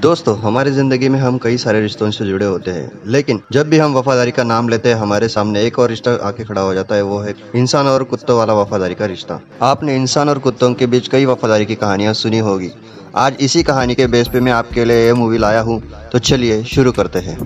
दोस्तों, हमारी ज़िंदगी में हम कई सारे रिश्तों से जुड़े होते हैं, लेकिन जब भी हम वफ़ादारी का नाम लेते हैं हमारे सामने एक और रिश्ता आके खड़ा हो जाता है। वो है इंसान और कुत्तों वाला वफ़ादारी का रिश्ता। आपने इंसान और कुत्तों के बीच कई वफ़ादारी की कहानियाँ सुनी होगी। आज इसी कहानी के बेस पे मैं आपके लिए ये मूवी लाया हूँ, तो चलिए शुरू करते हैं।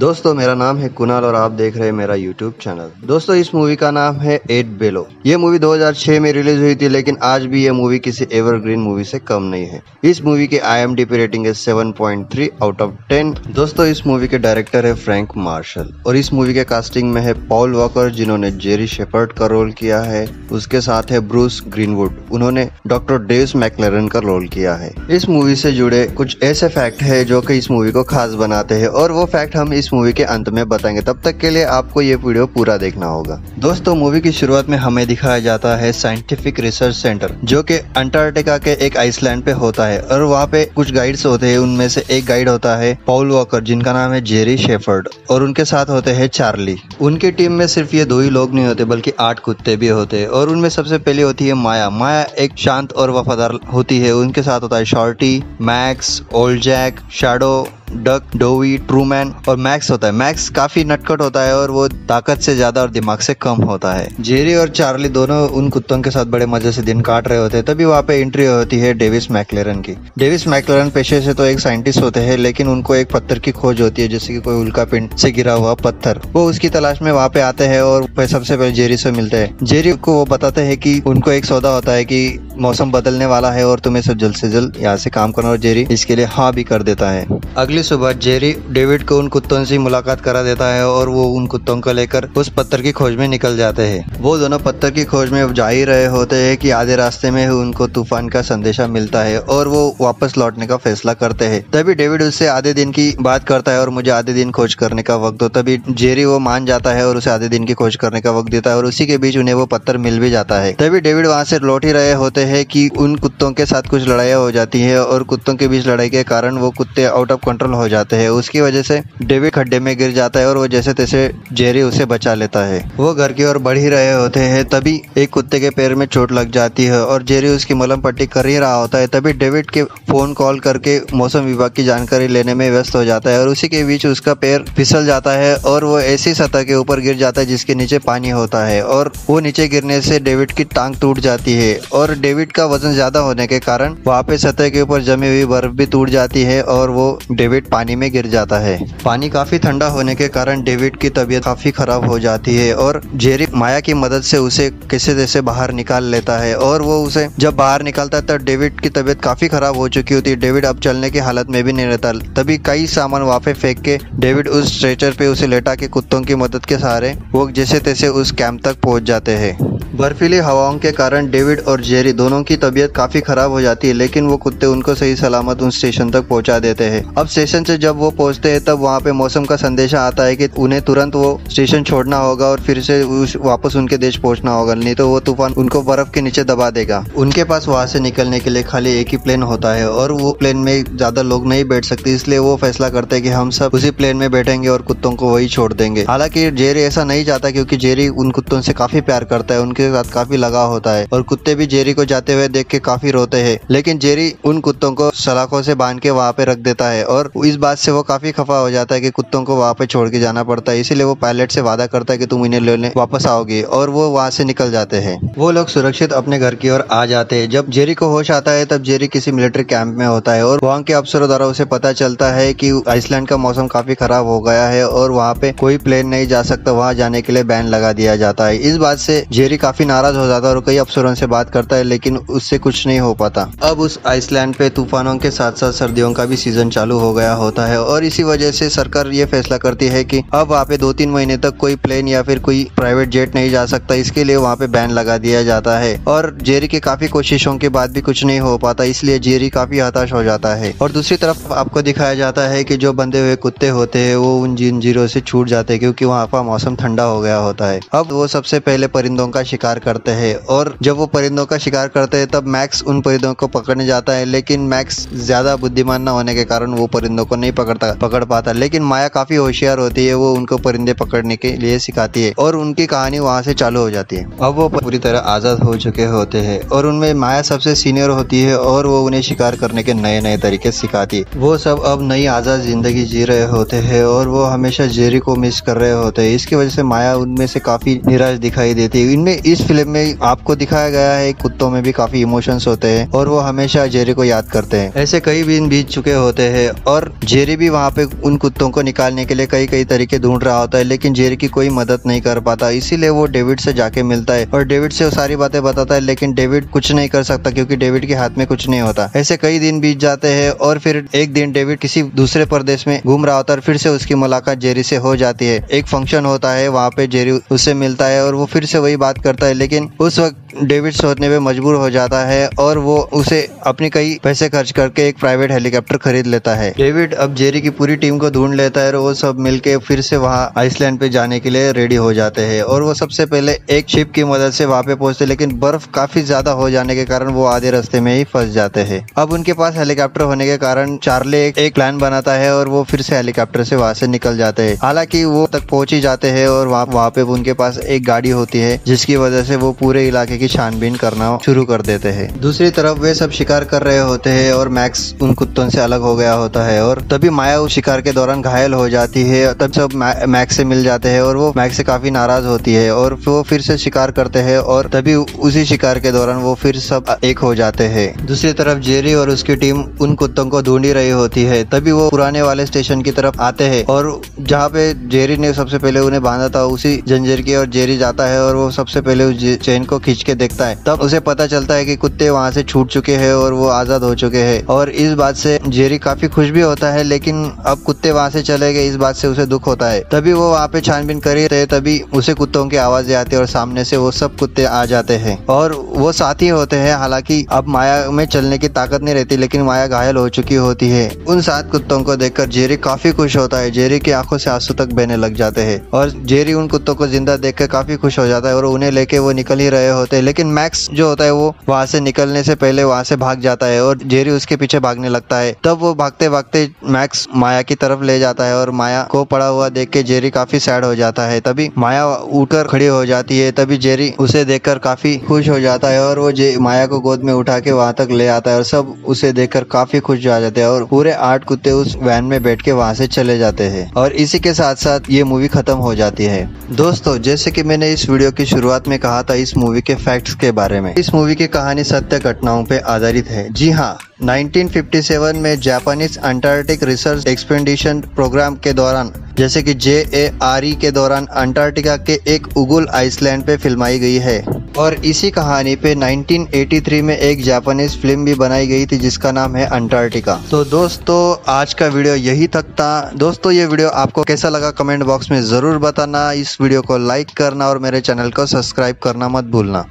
दोस्तों, मेरा नाम है कुणाल और आप देख रहे हैं मेरा यूट्यूब चैनल। दोस्तों, इस मूवी का नाम है 8 Below। ये मूवी 2006 में रिलीज हुई थी, लेकिन आज भी ये मूवी किसी एवरग्रीन मूवी से कम नहीं है। इस मूवी की IMDb रेटिंग है 7.3/10। दोस्तों, इस मूवी के डायरेक्टर है फ्रैंक मार्शल और इस मूवी के कास्टिंग में है पॉल वॉकर, जिन्होंने जेरी शेफर्ड का रोल किया है। उसके साथ है ब्रूस ग्रीनवुड, उन्होंने डॉक्टर डेविस मैकलेरन का रोल किया है। इस मूवी से जुड़े कुछ ऐसे फैक्ट है जो की इस मूवी को खास बनाते हैं, और वो फैक्ट हम इस मूवी के अंत में बताएंगे। तब तक के लिए आपको ये वीडियो पूरा देखना होगा। दोस्तों, मूवी की शुरुआत में हमें दिखाया जाता है साइंटिफिक रिसर्च सेंटर, जो कि अंटार्कटिका के एक आइसलैंड पे होता है, और वहाँ पे कुछ गाइड्स होते हैं। उनमें से एक गाइड होता है पॉल वॉकर, जिनका नाम है जेरी शेफर्ड, और उनके साथ होते हैं चार्ली। उनकी टीम में सिर्फ ये 2 ही लोग नहीं होते, बल्कि 8 कुत्ते भी होते हैं, और उनमें सबसे पहले होती है माया। माया एक शांत और वफादार होती है। उनके साथ होता है Shorty, Max, Old Jack, Shadow, Duck, Dewey, Truman और मैक्स होता है। मैक्स काफी नटखट होता है और वो ताकत से ज्यादा और दिमाग से कम होता है। जेरी और चार्ली दोनों उन कुत्तों के साथ बड़े मजे से दिन काट रहे होते हैं। तभी वहाँ पे एंट्री होती है डेविस मैकलेरन की। डेविस मैकलेरन पेशे से तो एक साइंटिस्ट होते हैं, लेकिन उनको एक पत्थर की खोज होती है, जैसे कि कोई उल्का पिंड से गिरा हुआ पत्थर। वो उसकी तलाश में वहाँ पे आते हैं और सबसे पहले जेरी से मिलते हैं। जेरी को वो बताते हैं कि उनको एक सौदा होता है कि मौसम बदलने वाला है और तुम्हें सब जल्द से जल्द यहाँ से काम करना, और जेरी इसके लिए हाँ भी कर देता है। अगली सुबह जेरी डेविड को उन कुत्तों से मुलाकात करा देता है और वो उन कुत्तों को लेकर उस पत्थर की खोज में निकल जाते हैं। वो दोनों पत्थर की खोज में जा ही रहे होते हैं कि आधे रास्ते में उनको तूफान का संदेशा मिलता है और वो वापस लौटने का फैसला करते हैं। तभी डेविड उससे आधे दिन की बात करता है और मुझे आधे दिन खोज करने का वक्त दो। तभी जेरी वो मान जाता है और उसे आधे दिन की खोज करने का वक्त देता है, और उसी के बीच उन्हें वो पत्थर मिल भी जाता है। तभी डेविड वहाँ से लौट ही रहे होते हैं कि उन कुत्तों के साथ कुछ लड़ाइयाँ हो जाती है, और कुत्तों के बीच लड़ाई के कारण वो कुत्ते आउट ऑफ कंट्रोल हो जाते हैं। उसकी वजह से डेविड खड्डे में गिर जाता है और वो जैसे तैसे जेरी उसे बचा लेता है। वो घर की ओर बढ़ ही रहे होते हैं, तभी एक कुत्ते के पैर में चोट लग जाती है और जेरी उसकी मलहम पट्टी कर ही रहा होता है। तभी डेविड के फोन कॉल करके मौसम विभाग की जानकारी लेने में व्यस्त हो जाता है, और उसी के बीच उसका पैर फिसल जाता है और वो ऐसी सतह के ऊपर गिर जाता है जिसके नीचे पानी होता है, और वो नीचे गिरने से डेविड की टांग टूट जाती है, और डेविड का वजन ज्यादा होने के कारण वहाँ पे सतह के ऊपर जमी हुई बर्फ भी टूट जाती है और वो डेविड पानी में गिर जाता है। पानी काफी ठंडा होने के कारण डेविड की तबीयत काफी खराब हो जाती है, और जेरी माया की मदद से उसे किसी जैसे बाहर निकाल लेता है, और वो उसे जब बाहर निकालता है तब डेविड की तबीयत काफी खराब हो चुकी होती है। डेविड अब चलने की हालत में भी नहीं रहता। तभी कई सामान वापे फेंक के डेविड उस स्ट्रेचर पे उसे लेटा के कुत्तों की मदद के सहारे वो जैसे तैसे उस कैंप तक पहुँच जाते हैं। बर्फीली हवाओं के कारण डेविड और जेरी दोनों की तबीयत काफी खराब हो जाती है, लेकिन वो कुत्ते उनको सही सलामत उन स्टेशन तक पहुँचा देते हैं। अब स्टेशन से जब वो पहुँचते हैं तब वहाँ पे मौसम का संदेशा आता है कि उन्हें तुरंत वो स्टेशन छोड़ना होगा और फिर से वापस उनके देश पहुँचना होगा, नहीं तो वो तूफान उनको बर्फ के नीचे दबा देगा। उनके पास वहाँ से निकलने के लिए खाली एक ही प्लेन होता है, और वो प्लेन में ज्यादा लोग नहीं बैठ सकते, इसलिए वो फैसला करते हैं कि हम सब उसी प्लेन में बैठेंगे और कुत्तों को वही छोड़ देंगे। हालांकि जेरी ऐसा नहीं चाहता, क्योंकि जेरी उन कुत्तों से काफी प्यार करता है, उनके साथ काफी लगाव होता है, और कुत्ते भी जेरी को जाते हुए देख के काफी रोते हैं। लेकिन जेरी उन कुत्तों को सलाखों से बांध के वहाँ पे रख देता है, और इस बात से वो काफी खफा हो जाता है कि कुत्तों को वहाँ पे छोड़ के जाना पड़ता है, इसीलिए वो पायलट से वादा करता है कि तुम इन्हें लेने वापस आओगे, और वो वहाँ से निकल जाते हैं। वो लोग सुरक्षित अपने घर की ओर आ जाते हैं। जब जेरी को होश आता है तब जेरी किसी मिलिट्री कैंप में होता है, और वहाँ के अफसरों द्वारा उसे पता चलता है कि आइसलैंड का मौसम काफी खराब हो गया है और वहाँ पे कोई प्लेन नहीं जा सकता, वहाँ जाने के लिए बैन लगा दिया जाता है। इस बात से जेरी काफी नाराज हो जाता है और कई अफसरों से बात करता है, लेकिन उससे कुछ नहीं हो पाता। अब उस आइसलैंड पे तूफानों के साथ साथ सर्दियों का भी सीजन चालू हो गया होता है, और इसी वजह से सरकार ये फैसला करती है कि अब वहाँ पे 2-3 महीने तक कोई प्लेन या फिर कोई प्राइवेट जेट नहीं जा सकता, इसके लिए वहाँ पे बैन लगा दिया जाता है। और जेरी के काफी कोशिशों के बाद भी कुछ नहीं हो पाता, इसलिए जेरी काफी हताश हो जाता है। और दूसरी तरफ आपको दिखाया जाता है कि जो बंधे हुए कुत्ते होते हैं वो उन जंजीरों से छूट जाते हैं, क्योंकि वहाँ का मौसम ठंडा हो गया होता है। अब वो सबसे पहले परिंदों का शिकार शिकार करते हैं और जब वो परिंदों का शिकार करते हैं तब मैक्स उन परिंदों को पकड़ने जाता है, लेकिन मैक्स ज्यादा बुद्धिमान न होने के कारण वो परिंदों को नहीं पकड़ पाता। लेकिन माया काफी होशियार होती है, वो उनको परिंदे पकड़ने के लिए सिखाती है और उनकी कहानी वहाँ से चालू हो जाती है। अब वो पूरी तरह आजाद हो चुके होते हैं और उनमें माया सबसे सीनियर होती है और वो उन्हें शिकार करने के नए नए तरीके सिखाती है। वो सब अब नई आजाद जिंदगी जी रहे होते हैं और वो हमेशा जेरी को मिस कर रहे होते हैं। इसकी वजह से माया उनमें से काफी निराश दिखाई देती है। इनमें इस फिल्म में आपको दिखाया गया है कुत्तों में भी काफी इमोशंस होते हैं और वो हमेशा जेरी को याद करते हैं। ऐसे कई दिन बीत चुके होते हैं और जेरी भी वहाँ पे उन कुत्तों को निकालने के लिए कई तरीके ढूंढ रहा होता है, लेकिन जेरी की कोई मदद नहीं कर पाता। इसीलिए वो डेविड से जाके मिलता है और डेविड से वो सारी बातें बताता है, लेकिन डेविड कुछ नहीं कर सकता क्योंकि डेविड के हाथ में कुछ नहीं होता। ऐसे कई दिन बीत जाते हैं और फिर एक दिन डेविड किसी दूसरे प्रदेश में घूम रहा होता है और फिर से उसकी मुलाकात जेरी से हो जाती है। एक फंक्शन होता है, वहाँ पे जेरी उससे मिलता है और वो फिर से वही बात करता है, लेकिन उस वक्त डेविड सोचने पे मजबूर हो जाता है और वो उसे अपने कई पैसे खर्च करके एक प्राइवेट हेलीकॉप्टर खरीद लेता है। डेविड अब जेरी की पूरी टीम को ढूंढ लेता है और वो सब मिलके फिर से वहाँ आइसलैंड पे जाने के लिए रेडी हो जाते हैं और वो सबसे पहले एक शिप की मदद से वहाँ पे पहुंचते, लेकिन बर्फ काफी ज्यादा हो जाने के कारण वो आधे रास्ते में ही फंस जाते हैं। अब उनके पास हेलीकॉप्टर होने के कारण चार्ली एक प्लान बनाता है और वो फिर से हेलीकॉप्टर से वहाँ से निकल जाते हैं। हालांकि वो तक पहुंच ही जाते हैं और वहाँ पे उनके पास एक गाड़ी होती है जिसकी वजह से वो पूरे इलाके की छानबीन करना शुरू कर देते हैं। दूसरी तरफ वे सब शिकार कर रहे होते हैं और मैक्स उन कुत्तों से अलग हो गया होता है और तभी माया उस शिकार के दौरान घायल हो जाती है। तब सब मैक्स से मिल जाते हैं और वो मैक्स से काफी नाराज होती है और वो फिर से शिकार करते हैं और तभी उसी शिकार के दौरान वो फिर सब एक हो जाते हैं। दूसरी तरफ जेरी और उसकी टीम उन कुत्तों को ढूंढ रही होती है, तभी वो पुराने वाले स्टेशन की तरफ आते हैं और जहाँ पे जेरी ने सबसे पहले उन्हें बांधा था उसी जंजीर की और जेरी जाता है और वो सबसे पहले उस चेन को खींच के देखता है। तब उसे पता चलता है कि कुत्ते वहाँ से छूट चुके हैं और वो आजाद हो चुके हैं और इस बात से जेरी काफी खुश भी होता है, लेकिन अब कुत्ते वहाँ से चले गए इस बात से उसे दुख होता है। तभी वो वहाँ पे छानबीन कर रहे थे, तभी उसे कुत्तों की आवाजें आती है और सामने से वो सब कुत्ते आ जाते हैं और वो साथी होते हैं। हालांकि अब माया में चलने की ताकत नहीं रहती, लेकिन माया घायल हो चुकी होती है। उन 7 कुत्तों को देखकर जेरी काफी खुश होता है, जेरी की आंखों से आंसू तक बहने लग जाते हैं और जेरी उन कुत्तों को जिंदा देखकर काफी खुश हो जाता है और उन्हें लेके वो निकल ही रहे होते हैं। लेकिन मैक्स जो होता है वो वहाँ से निकलने से पहले वहाँ से भाग जाता है और जेरी उसके पीछे भागने लगता है। तब वो भागते भागते मैक्स माया की तरफ ले जाता है और माया को पड़ा हुआ देख के जेरी काफी सैड हो जाता है। तभी माया उठकर खड़ी हो जाती है, तभी जेरी उसे देखकर काफी खुश हो जाता है और वो माया को गोद में उठा के वहाँ तक ले आता है और सब उसे देखकर काफी खुश हो जाते हैं और पूरे 8 कुत्ते उस वैन में बैठ के वहाँ से चले जाते हैं और इसी के साथ साथ ये मूवी खत्म हो जाती है। दोस्तों, जैसे कि मैंने इस वीडियो की शुरुआत में कहा था इस मूवी के फैक्ट्स के बारे में, इस मूवी की कहानी सत्य घटनाओं पे आधारित है। जी हाँ, 1957 में Japanese Antarctic research expedition programme के दौरान जैसे कि JARE के दौरान अंटार्कटिका के एक उगुल आइसलैंड पे फिल्माई गई है और इसी कहानी पे 1983 में एक जापानीज फिल्म भी बनाई गई थी जिसका नाम है अंटार्कटिका। तो दोस्तों, आज का वीडियो यही तक था। दोस्तों, ये वीडियो आपको कैसा लगा कमेंट बॉक्स में जरूर बताना, इस वीडियो को लाइक करना और मेरे चैनल को सब्सक्राइब करना मत भूलना।